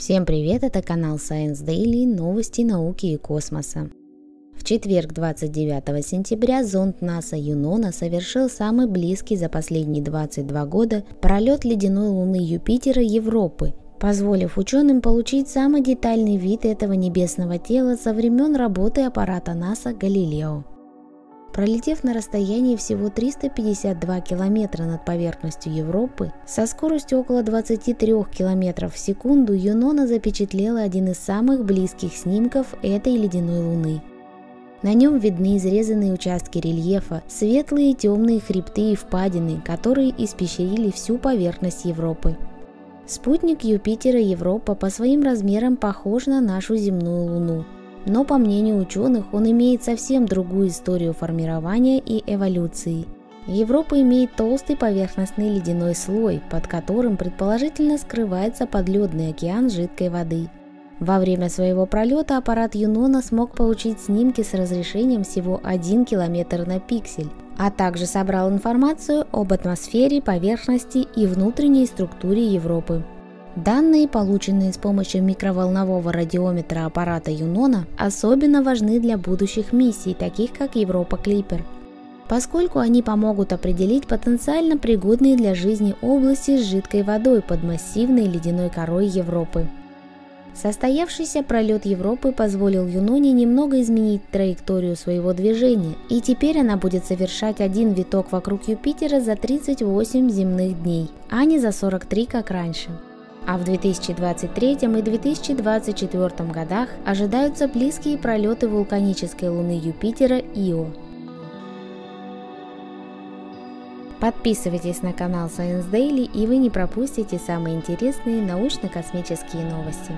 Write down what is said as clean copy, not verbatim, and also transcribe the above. Всем привет, это канал Science Daily, новости науки и космоса. В четверг, 29 сентября, зонд НАСА Юнона совершил самый близкий за последние 22 года пролет ледяной луны Юпитера Европы, позволив ученым получить самый детальный вид этого небесного тела со времен работы аппарата НАСА Galileo. Пролетев на расстоянии всего 352 километра над поверхностью Европы, со скоростью около 23 км в секунду Юнона запечатлела один из самых близких снимков этой ледяной луны. На нем видны изрезанные участки рельефа, светлые и темные хребты и впадины, которые испещрили всю поверхность Европы. Спутник Юпитера Европа по своим размерам похож на нашу земную Луну. Но, по мнению ученых, он имеет совсем другую историю формирования и эволюции. Европа имеет толстый поверхностный ледяной слой, под которым предположительно скрывается подледный океан жидкой воды. Во время своего пролета аппарат Юнона смог получить снимки с разрешением всего 1 километр на пиксель, а также собрал информацию об атмосфере, поверхности и внутренней структуре Европы. Данные, полученные с помощью микроволнового радиометра аппарата Юнона, особенно важны для будущих миссий, таких как Европа-Клипер, поскольку они помогут определить потенциально пригодные для жизни области с жидкой водой под массивной ледяной корой Европы. Состоявшийся пролет Европы позволил Юноне немного изменить траекторию своего движения, и теперь она будет совершать один виток вокруг Юпитера за 38 земных дней, а не за 43, как раньше. А в 2023 и 2024 годах ожидаются близкие пролеты вулканической луны Юпитера Ио. Подписывайтесь на канал Science Daily, и вы не пропустите самые интересные научно-космические новости.